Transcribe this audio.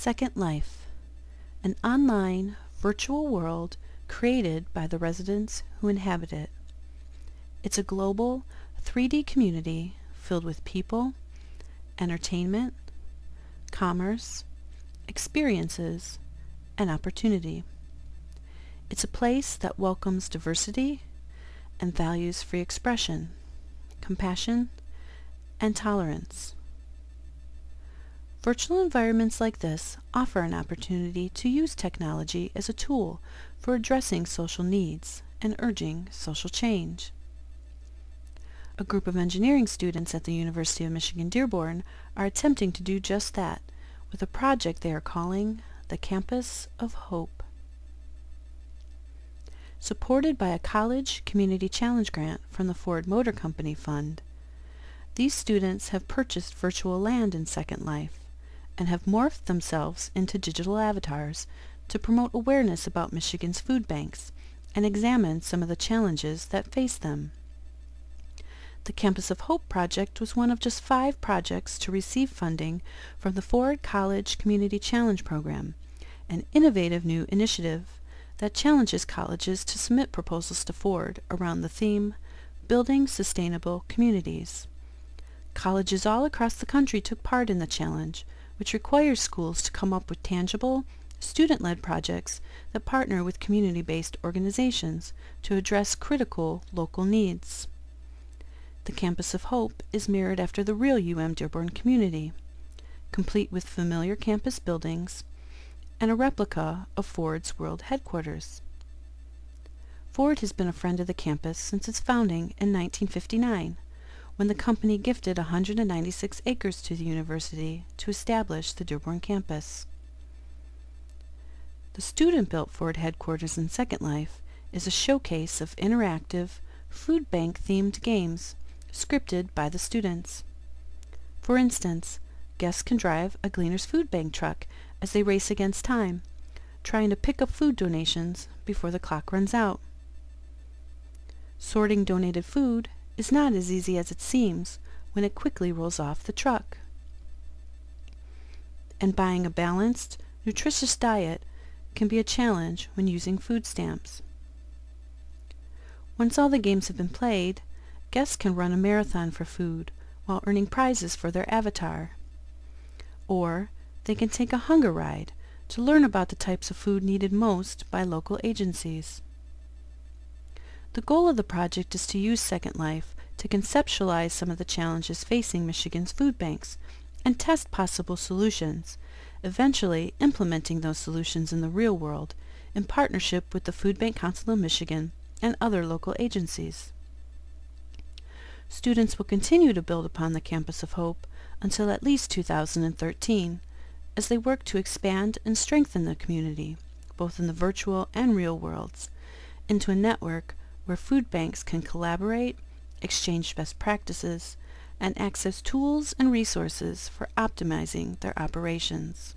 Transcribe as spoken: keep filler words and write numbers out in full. Second Life, an online virtual world created by the residents who inhabit it. It's a global three D community filled with people, entertainment, commerce, experiences, and opportunity. It's a place that welcomes diversity and values free expression, compassion, and tolerance. Virtual environments like this offer an opportunity to use technology as a tool for addressing social needs and urging social change. A group of engineering students at the University of Michigan-Dearborn are attempting to do just that with a project they are calling the Campus of Hope. Supported by a College Community Challenge grant from the Ford Motor Company Fund, these students have purchased virtual land in Second Life and have morphed themselves into digital avatars to promote awareness about Michigan's food banks and examine some of the challenges that face them. The Campus of Hope project was one of just five projects to receive funding from the Ford College Community Challenge Program, an innovative new initiative that challenges colleges to submit proposals to Ford around the theme, Building Sustainable Communities. Colleges all across the country took part in the challenge, which requires schools to come up with tangible, student-led projects that partner with community-based organizations to address critical local needs. The Campus of Hope is mirrored after the real U M Dearborn community, complete with familiar campus buildings and a replica of Ford's World Headquarters. Ford has been a friend of the campus since its founding in nineteen fifty-nine, when the company gifted one hundred ninety-six acres to the university to establish the Dearborn campus. The student-built Ford headquarters in Second Life is a showcase of interactive, food bank-themed games scripted by the students. For instance, guests can drive a Gleaner's Food Bank truck as they race against time, trying to pick up food donations before the clock runs out. Sorting donated food is not as easy as it seems when it quickly rolls off the truck. And buying a balanced, nutritious diet can be a challenge when using food stamps. Once all the games have been played, guests can run a marathon for food while earning prizes for their avatar. Or they can take a hunger ride to learn about the types of food needed most by local agencies. The goal of the project is to use Second Life to conceptualize some of the challenges facing Michigan's food banks and test possible solutions, eventually implementing those solutions in the real world in partnership with the Food Bank Council of Michigan and other local agencies. Students will continue to build upon the Campus of Hope until at least two thousand thirteen, as they work to expand and strengthen the community, both in the virtual and real worlds, into a network where food banks can collaborate, exchange best practices, and access tools and resources for optimizing their operations.